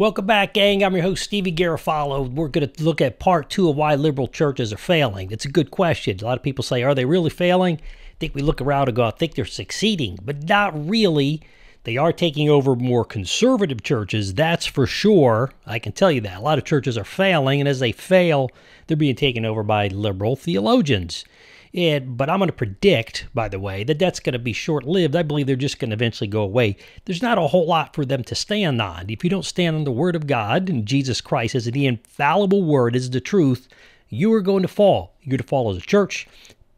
Welcome back, gang. I'm your host, Stevie Garofalo. We're going to look at part two of why liberal churches are failing. It's a good question. A lot of people say, are they really failing? I think we look around and go, I think they're succeeding, but not really. They are taking over more conservative churches, that's for sure. I can tell you that. A lot of churches are failing, and as they fail, they're being taken over by liberal theologians. But I'm going to predict, by the way, that that's going to be short-lived. I believe they're just going to eventually go away. There's not a whole lot for them to stand on. If you don't stand on the Word of God, and Jesus Christ as the infallible Word is the truth, you are going to fall. You're going to fall as a church.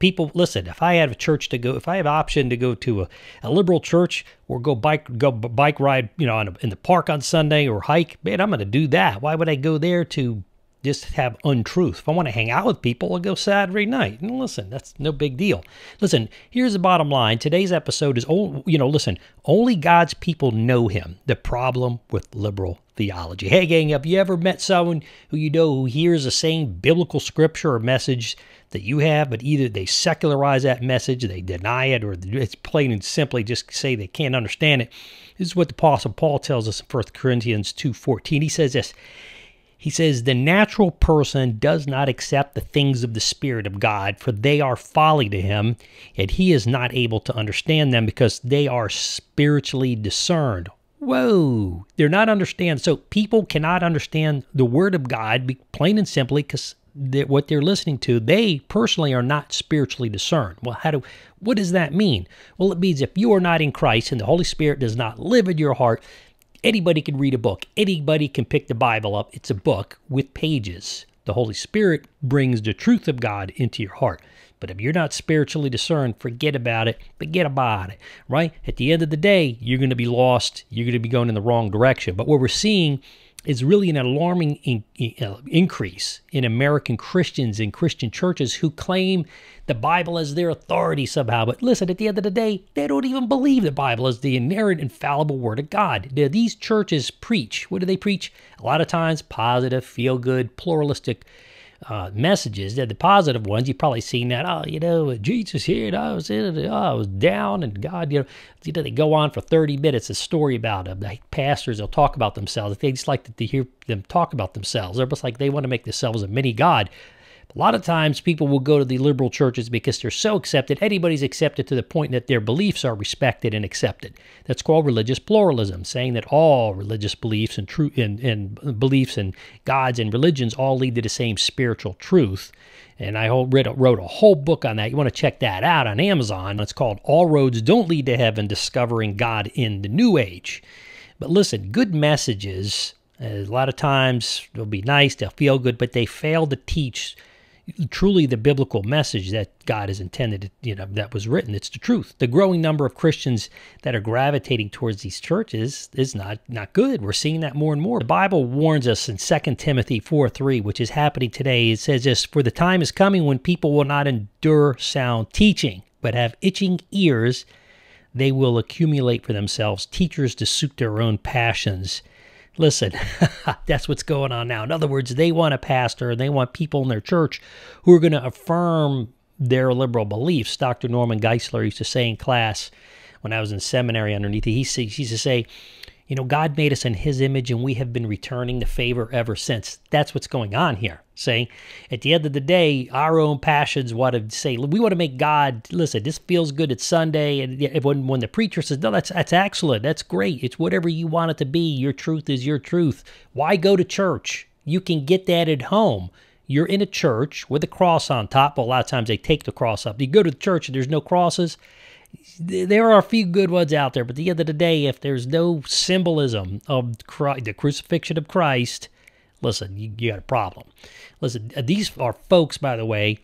People, listen, if I have a church to go, if I have an option to go to a liberal church or go bike ride, you know, in the park on Sunday or hike, man, I'm going to do that. Why would I go there to just have untruth? If I want to hang out with people, I'll go Saturday night. And listen, that's no big deal. Listen, here's the bottom line. Today's episode is, you know, listen, only God's people know him. The problem with liberal theology. Hey, gang, have you ever met someone who you know who hears the same biblical scripture or message that you have, but either they secularize that message, they deny it, or it's plain and simply just say they can't understand it? This is what the Apostle Paul tells us in 1 Corinthians 2:14. He says this. He says, the natural person does not accept the things of the Spirit of God, for they are folly to him, and he is not able to understand them because they are spiritually discerned. Whoa, they're not understand. So people cannot understand the Word of God, plain and simply, because what they're listening to, they personally are not spiritually discerned. Well, what does that mean? Well, it means if you are not in Christ and the Holy Spirit does not live in your heart, anybody can read a book. Anybody can pick the Bible up. It's a book with pages. The Holy Spirit brings the truth of God into your heart. But if you're not spiritually discerned, forget about it. Forget about it, right? At the end of the day, you're going to be lost. You're going to be going in the wrong direction. But what we're seeing is really an alarming increase in American Christians and Christian churches who claim the Bible as their authority somehow. But listen, at the end of the day, they don't even believe the Bible is the inerrant, infallible Word of God. Now, these churches preach. What do they preach? A lot of times, positive, feel-good, pluralistic messages. They're the positive ones. You've probably seen that. Oh, you know, Jesus here, and I was in it. Oh, I was down, and God, you know, they go on for 30 minutes, a story about them. The pastors, they'll talk about themselves. They just like to hear them talk about themselves. They're almost like they want to make themselves a mini God. A lot of times people will go to the liberal churches because they're so accepted. Anybody's accepted to the point that their beliefs are respected and accepted. That's called religious pluralism, saying that all religious beliefs and beliefs and gods and religions all lead to the same spiritual truth. And I wrote a whole book on that. You want to check that out on Amazon. It's called All Roads Don't Lead to Heaven, Discovering God in the New Age. But listen, good messages, a lot of times they'll be nice, they'll feel good, but they fail to teach truly the biblical message that God has intended, you know, that was written. It's the truth. The growing number of Christians that are gravitating towards these churches is not good. We're seeing that more and more. The Bible warns us in 2 Timothy 4:3, which is happening today. It says this, for the time is coming when people will not endure sound teaching, but have itching ears. They will accumulate for themselves teachers to suit their own passions. Listen, that's what's going on now. In other words, they want a pastor, and they want people in their church who are going to affirm their liberal beliefs. Dr. Norman Geisler used to say in class when I was in seminary underneath it, he used to say, you know, God made us in his image, and we have been returning the favor ever since. That's what's going on here. Saying, at the end of the day, our own passions want to say, we want to make God, listen, this feels good, it's Sunday, and when the preacher says, no, that's excellent, that's great, it's whatever you want it to be, your truth is your truth. Why go to church? You can get that at home. You're in a church with a cross on top, but a lot of times they take the cross up. You go to the church and there's no crosses. There are a few good ones out there, but at the end of the day, if there's no symbolism of the crucifixion of Christ, listen, you got a problem. Listen, these are folks, by the way,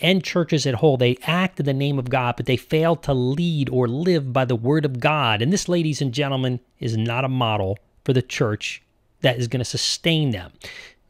and churches at whole, they act in the name of God, but they fail to lead or live by the Word of God. And this, ladies and gentlemen, is not a model for the church that is going to sustain them.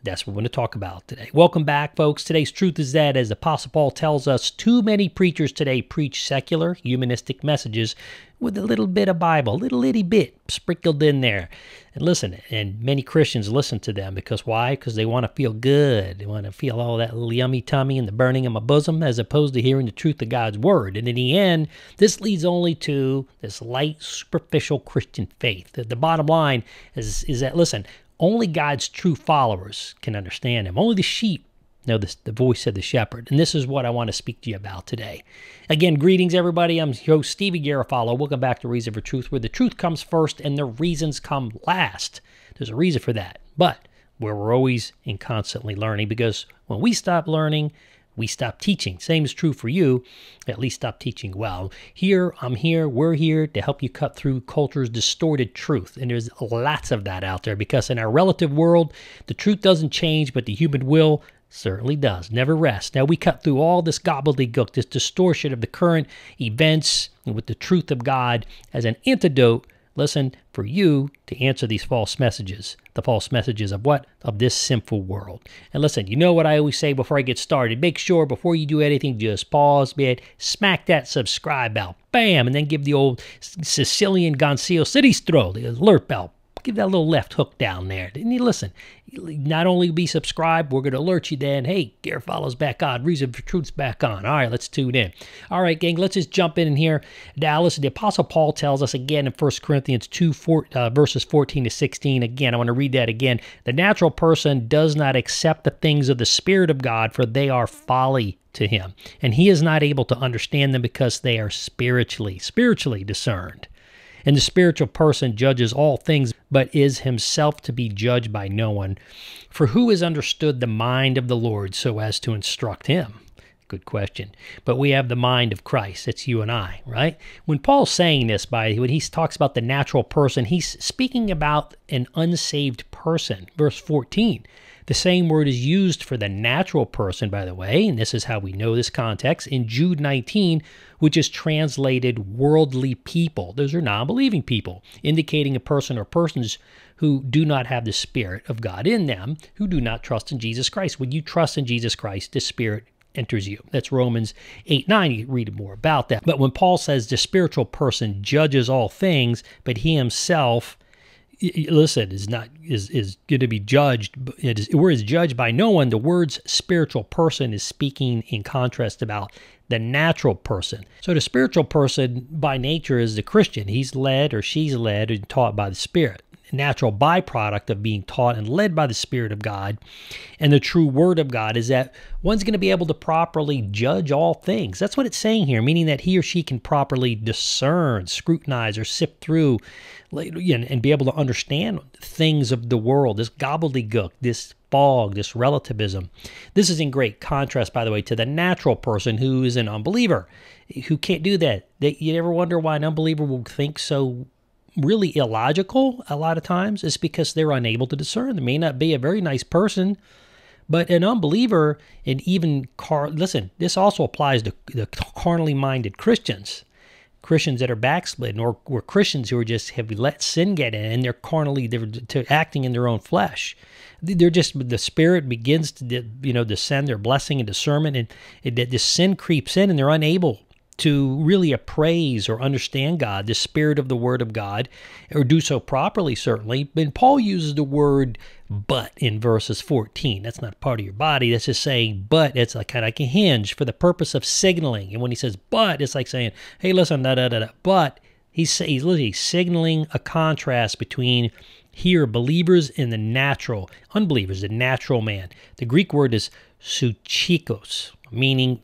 That's what we're going to talk about today. Welcome back, folks. Today's truth is that, as Apostle Paul tells us, too many preachers today preach secular, humanistic messages with a little bit of Bible, a little itty bit sprinkled in there. And listen, and many Christians listen to them because why? Because they want to feel good. They want to feel all that little yummy tummy and the burning in my bosom as opposed to hearing the truth of God's Word. And in the end, this leads only to this light, superficial Christian faith. The bottom line is that, listen, Only God's true followers can understand him. Only the sheep know the voice of the shepherd. And this is what I want to speak to you about today. Again, greetings, everybody. I'm your host, Stevie Garofalo. Welcome back to Reason for Truth, where the truth comes first and the reasons come last. There's a reason for that, but where we're always and constantly learning, because when we stop learning, we stop teaching. Same is true for you. At least stop teaching well. Here, I'm here, we're here to help you cut through culture's distorted truth. And there's lots of that out there, because in our relative world, the truth doesn't change, but the human will certainly does. Never rest. Now, we cut through all this gobbledygook, this distortion of the current events, and with the truth of God as an antidote, listen, for you to answer these false messages. The false messages of what? Of this sinful world. And listen, you know what I always say before I get started. Make sure before you do anything, just pause, man, smack that subscribe bell, bam, and then give the old Sicilian Goncillo Sinistro, the alert bell. Give that little left hook down there. And you listen, not only be subscribed, we're going to alert you then, hey, Garofalo's back on, Reason for Truth's back on. All right, let's tune in. All right, gang, let's just jump in here. Now, listen, the Apostle Paul tells us again in 1 Corinthians 2, verses 14 to 16. Again, I want to read that again. The natural person does not accept the things of the Spirit of God, for they are folly to him. And he is not able to understand them because they are spiritually discerned. And the spiritual person judges all things, but is himself to be judged by no one. For who has understood the mind of the Lord so as to instruct him? Good question. But we have the mind of Christ. It's you and I, right? When Paul's saying this, when he talks about the natural person, he's speaking about an unsaved person. Verse 14. The same word is used for the natural person, by the way, and this is how we know this context, in Jude 19, which is translated worldly people. Those are non-believing people, indicating a person or persons who do not have the Spirit of God in them, who do not trust in Jesus Christ. When you trust in Jesus Christ, the Spirit enters you. That's Romans 8:9. You read more about that. But when Paul says the spiritual person judges all things, but he himself, listen, is going to be judged, or is judged by no one. The words spiritual person is speaking in contrast about the natural person. So the spiritual person by nature is the Christian. He's led, or she's led, and taught by the Spirit. A natural byproduct of being taught and led by the Spirit of God and the true Word of God is that one's going to be able to properly judge all things. That's what it's saying here, meaning that he or she can properly discern, scrutinize, or sift through and be able to understand things of the world, this gobbledygook, this fog, this relativism. This is in great contrast, by the way, to the natural person who is an unbeliever, who can't do that. You ever wonder why an unbeliever will think so really illogical a lot of times? Is because they're unable to discern. They may not be a very nice person, but an unbeliever, and even, listen, this also applies to the carnally minded Christians. Christians that are backslidden, or Christians who are just have let sin get in, and they're carnally, they're acting in their own flesh. They're just, the Spirit begins to, descend their blessing and discernment, and this sin creeps in, and they're unable to really appraise or understand God, the Spirit of the Word of God, or do so properly, certainly. But Paul uses the word but in verses 14. That's not part of your body. That's just saying but. It's like kind of like a hinge for the purpose of signaling. And when he says but, it's like saying, hey, listen, da-da-da-da. But he's literally signaling a contrast between here believers and the natural, unbelievers, the natural man. The Greek word is psychikos, meaning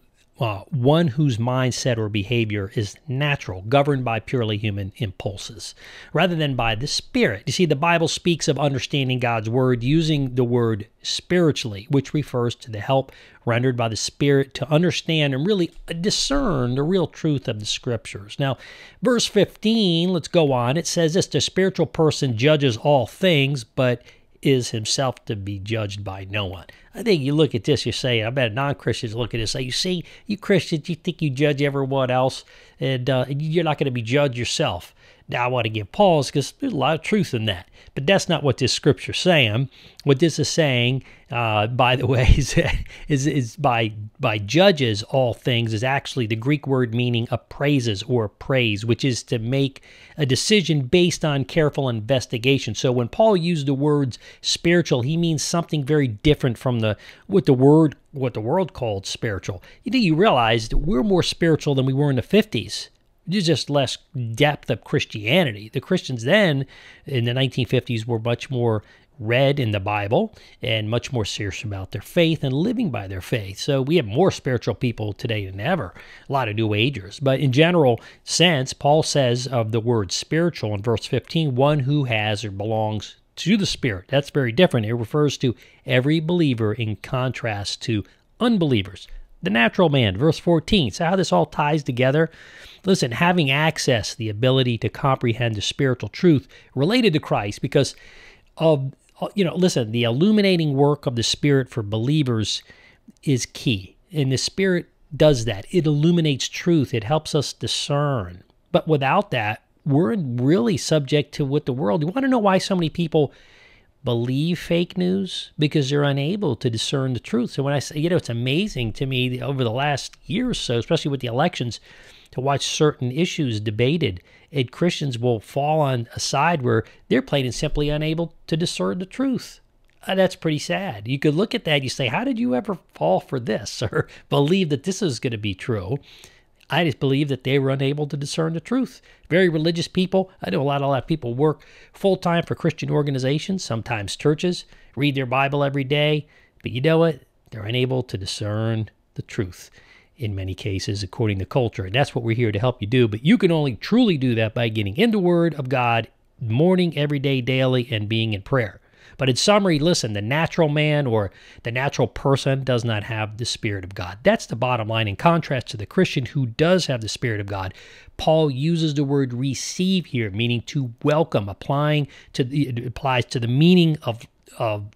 one whose mindset or behavior is natural, governed by purely human impulses, rather than by the Spirit. You see, the Bible speaks of understanding God's Word using the word spiritually, which refers to the help rendered by the Spirit to understand and really discern the real truth of the Scriptures. Now, verse 15, let's go on. It says this, the spiritual person judges all things, but is himself to be judged by no one. I think you look at this, you say, I bet non-Christians look at this, say, you see, you Christians, you think you judge everyone else, and you're not going to be judged yourself. Now, I want to give pause because there's a lot of truth in that. But that's not what this scripture's saying. What this is saying, by the way, is by judges all things is actually the Greek word meaning appraises or appraise, which is to make a decision based on careful investigation. So when Paul used the words spiritual, he means something very different from what the world called spiritual. You think you realize that we're more spiritual than we were in the 50s. There's just less depth of Christianity. The Christians then, in the 1950s, were much more read in the Bible and much more serious about their faith and living by their faith. So we have more spiritual people today than ever, a lot of New Agers. But in general sense, Paul says of the word spiritual in verse 15, one who has or belongs to the Spirit. That's very different. It refers to every believer in contrast to unbelievers. The natural man, verse 14. So how this all ties together? Listen, having access, the ability to comprehend the spiritual truth related to Christ because of, you know, listen, the illuminating work of the Spirit for believers is key. And the Spirit does that. It illuminates truth. It helps us discern. But without that, we're really subject to what the world. You want to know why so many people believe fake news? Because they're unable to discern the truth. So when I say, you know, it's amazing to me over the last year or so, especially with the elections, to watch certain issues debated, and Christians will fall on a side where they're plain and simply unable to discern the truth. That's pretty sad. You could look at that and you say, how did you ever fall for this or believe that this is going to be true? I just believe that they were unable to discern the truth. Very religious people. I know a lot of people work full-time for Christian organizations, sometimes churches, read their Bible every day. But you know what? They're unable to discern the truth in many cases, according to culture. And that's what we're here to help you do. But you can only truly do that by getting in the Word of God, morning, every day, daily, and being in prayer. But in summary, listen, the natural man or the natural person does not have the Spirit of God. That's the bottom line, in contrast to the Christian who does have the Spirit of God. Paul uses the word receive here, meaning to welcome, applies to the meaning of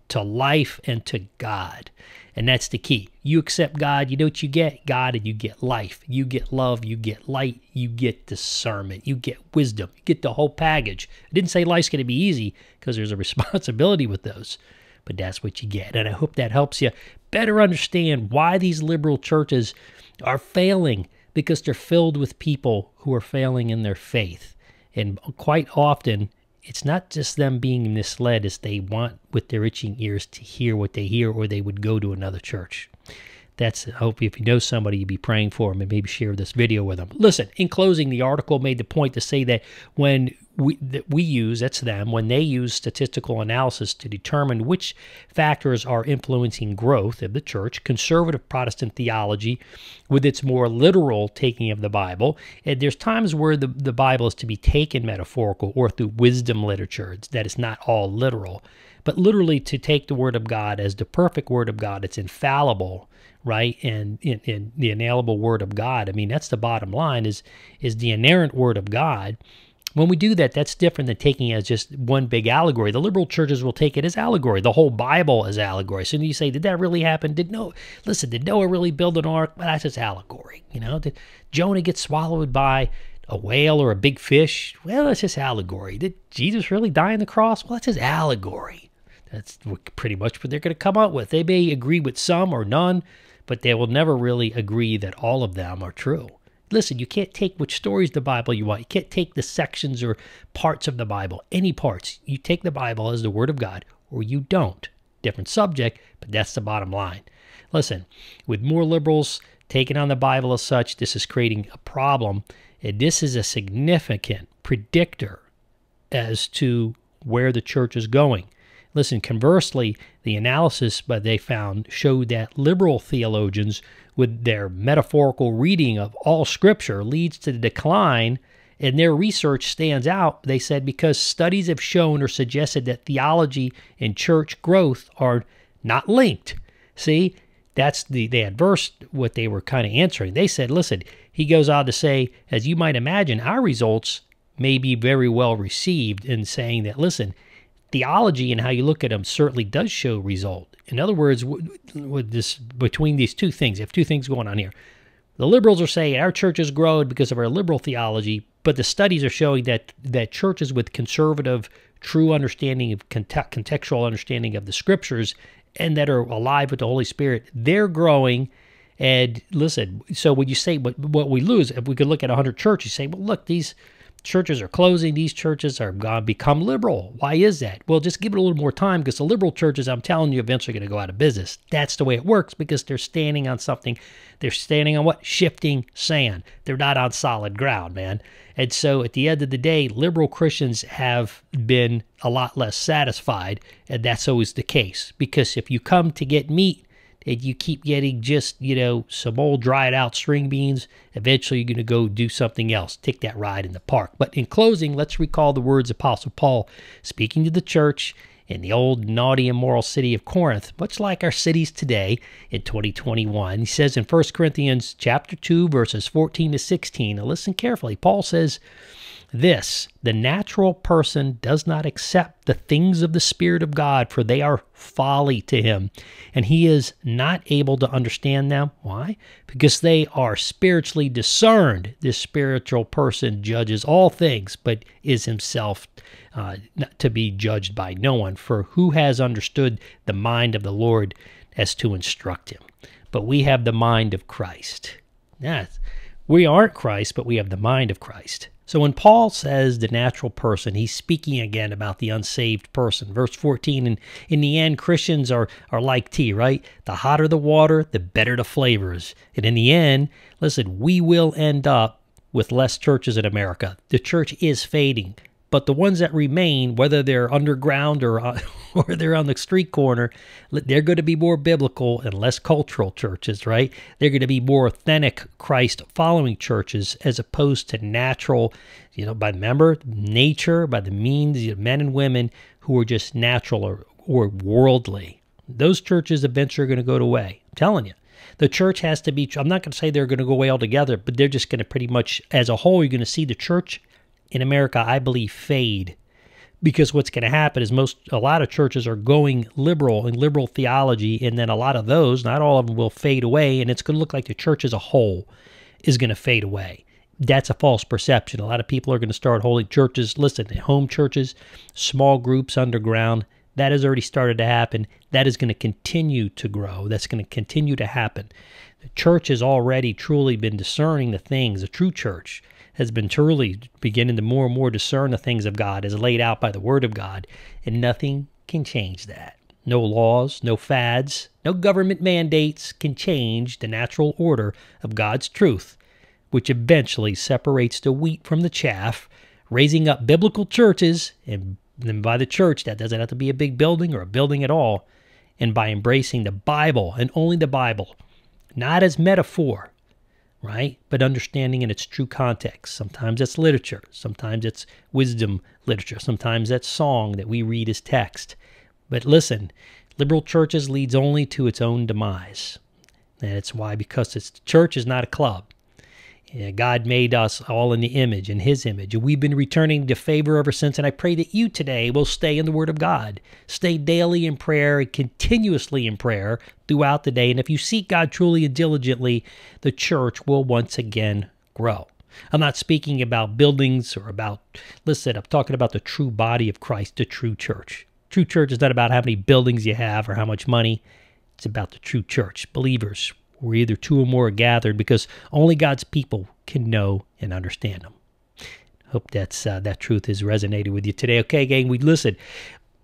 to life and to God. And that's the key. You accept God, you know what you get? God, and you get life. You get love, you get light, you get discernment, you get wisdom, you get the whole package. I didn't say life's going to be easy because there's a responsibility with those, but that's what you get. And I hope that helps you better understand why these liberal churches are failing, because they're filled with people who are failing in their faith. And quite often, it's not just them being misled as they want with their itching ears to hear what they hear, or they would go to another church. That's, I hope if you know somebody, you'd be praying for them and maybe share this video with them. Listen, in closing, the article made the point to say that when we use, that's them, when they use statistical analysis to determine which factors are influencing growth of the church, conservative Protestant theology with its more literal taking of the Bible, and there's times where the Bible is to be taken metaphorical or through wisdom literature, that it's not all literal, but literally to take the Word of God as the perfect Word of God, it's infallible, right? And in the inalienable Word of God. I mean, that's the bottom line, is the inerrant Word of God. When we do that, that's different than taking it as just one big allegory. The liberal churches will take it as allegory, the whole Bible as allegory. So you say, did that really happen? Did Noah really build an ark? Well, that's just allegory. You know, did Jonah get swallowed by a whale or a big fish? Well, that's just allegory. Did Jesus really die on the cross? Well, that's just allegory. That's pretty much what they're going to come up with. They may agree with some or none, but they will never really agree that all of them are true. Listen, you can't take which stories of the Bible you want. You can't take the sections or parts of the Bible, any parts. You take the Bible as the Word of God, or you don't. Different subject, but that's the bottom line. Listen, with more liberals taking on the Bible as such, this is creating a problem. And this is a significant predictor as to where the church is going. Listen, conversely, the analysis they found showed that liberal theologians with their metaphorical reading of all Scripture leads to the decline, and their research stands out, they said, because studies have shown or suggested that theology and church growth are not linked. See, that's the adverse, what they were kind of answering. They said, listen, he goes on to say, as you might imagine, our results may be very well received in saying that, listen, theology and how you look at them certainly does show result. In other words, with this, between these two things, you have two things going on here. The liberals are saying our church has grown because of our liberal theology, but the studies are showing that churches with conservative, true understanding of contextual understanding of the Scriptures and that are alive with the Holy Spirit, they're growing. And listen, so when you say what we lose, if we could look at 100 churches, you say, well, look, these Churches are closing. These churches are going to become liberal. Why is that? Well, just give it a little more time, because the liberal churches, I'm telling you, eventually are going to go out of business. That's the way it works, because they're standing on something. They're standing on what? Shifting sand. They're not on solid ground, man. And so at the end of the day, liberal Christians have been a lot less satisfied, and that's always the case. Because if you come to get meat, and you keep getting just, you know, some old dried out string beans, eventually you're going to go do something else, take that ride in the park. But in closing, let's recall the words of Apostle Paul speaking to the church in the old naughty, immoral city of Corinth, much like our cities today in 2021. He says in 1 Corinthians chapter 2, verses 14 to 16, now listen carefully, Paul says this: the natural person does not accept the things of the Spirit of God, for they are folly to him, and he is not able to understand them. Why? Because they are spiritually discerned. This spiritual person judges all things, but is himself not to be judged by no one. For who has understood the mind of the Lord as to instruct him? But we have the mind of Christ. Yes, we aren't Christ, but we have the mind of Christ. So when Paul says the natural person, he's speaking again about the unsaved person. Verse 14, and in the end, Christians are like tea, right? The hotter the water, the better the flavors. And in the end, listen, we will end up with less churches in America. The church is fading. But the ones that remain, whether they're underground or they're on the street corner, they're going to be more biblical and less cultural churches, right? They're going to be more authentic Christ-following churches as opposed to natural, you know, by nature, by the means, you know, men and women who are just natural or worldly. Those churches eventually are going to go away. I'm telling you. The church has to be, I'm not going to say they're going to go away altogether, but they're just going to pretty much, as a whole, you're going to see the church in America, I believe, fade, because what's going to happen is a lot of churches are going liberal and liberal theology, and then a lot of those, not all of them, will fade away, and it's going to look like the church as a whole is going to fade away. That's a false perception. A lot of people are going to start holding churches, listen, home churches, small groups underground. That has already started to happen. That is going to continue to grow. That's going to continue to happen. The church has already truly been discerning the things, the true church has been truly beginning to more and more discern the things of God as laid out by the Word of God, and nothing can change that. No laws, no fads, no government mandates can change the natural order of God's truth, which eventually separates the wheat from the chaff, raising up biblical churches, and then by the church, that doesn't have to be a big building or a building at all, and by embracing the Bible, and only the Bible, not as metaphor, right? But understanding in its true context. Sometimes it's literature. Sometimes it's wisdom literature. Sometimes that's song that we read as text. But listen, liberal churches leads only to its own demise. And it's why, because it's, the church is not a club. God made us all in the image, in His image. And we've been returning to favor ever since. And I pray that you today will stay in the Word of God. Stay daily in prayer and continuously in prayer throughout the day. And if you seek God truly and diligently, the church will once again grow. I'm not speaking about buildings or about, listen, I'm talking about the true body of Christ, the true church. True church is not about how many buildings you have or how much money. It's about the true church, believers. We're either two or more gathered, because only God's people can know and understand them. Hope that's that truth has resonated with you today. Okay, gang, we listen.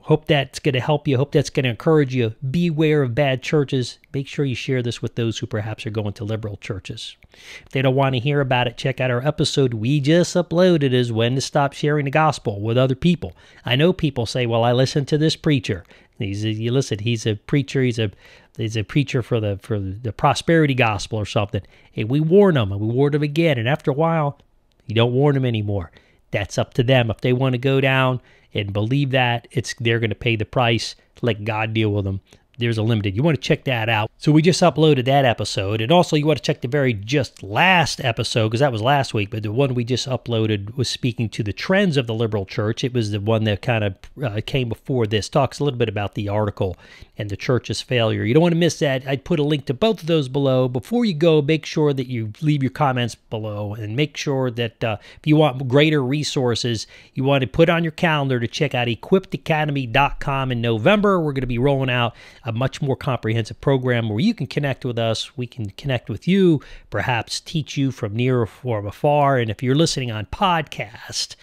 Hope that's going to help you. Hope that's going to encourage you. Beware of bad churches. Make sure you share this with those who perhaps are going to liberal churches. If they don't want to hear about it, check out our episode we just uploaded is When to Stop Sharing the Gospel with Other People. I know people say, well, I listen to this preacher. You listen, he's a preacher. He's a preacher for the prosperity gospel or something. And we warn them, and we warn them again. And after a while, you don't warn them anymore. That's up to them. If they want to go down and believe that, they're going to pay the price. Let God deal with them. There's a limited. You want to check that out. So we just uploaded that episode. And also you want to check the very just last episode, because that was last week. But the one we just uploaded was speaking to the trends of the liberal church. It was the one that kind of came before this. Talks a little bit about the article and the church's failure. You don't want to miss that. I'd put a link to both of those below. Before you go, make sure that you leave your comments below. And make sure that if you want greater resources, you want to put on your calendar to check out equippedacademy.com in November. We're going to be rolling out a much more comprehensive program where you can connect with us, we can connect with you, perhaps teach you from near or from afar. And if you're listening on podcast,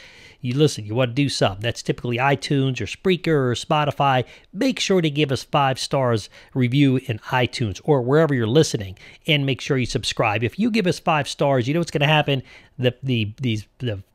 you want to do something. That's typically iTunes or Spreaker or Spotify. Make sure to give us 5 stars review in iTunes or wherever you're listening, and make sure you subscribe. If you give us 5 stars, you know what's going to happen.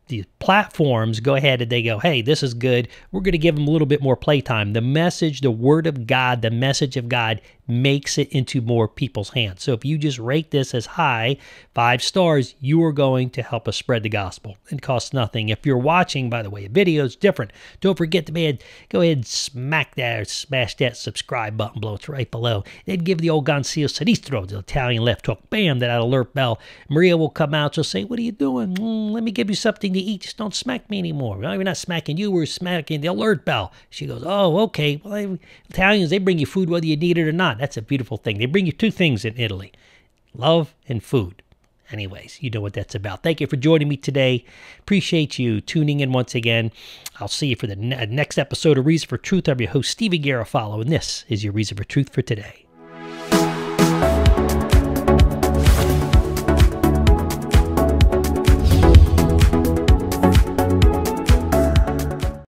These platforms go ahead and they go, hey, this is good. We're going to give them a little bit more playtime. The message, the word of God, the message of God makes it into more people's hands. So if you just rate this as high, 5 stars, you are going to help us spread the gospel. It costs nothing. If you're watching, by the way, a video is different. Don't forget to go ahead and smash that subscribe button below. It's right below. Then give the old Gonzalo Sinistro, the Italian left hook. Bam, that alert bell. Maria will come out. She'll say, what are you doing? Let me give you something to eat. Just don't smack me anymore. We're not smacking you. We're smacking the alert bell. She goes, oh, okay. Well, Italians, they bring you food whether you need it or not. That's a beautiful thing. They bring you 2 things in Italy, love and food. Anyways, you know what that's about. Thank you for joining me today. Appreciate you tuning in once again. I'll see you for the next episode of Reason for Truth. I'm your host, Stevie Garofalo, and this is your Reason for Truth for today.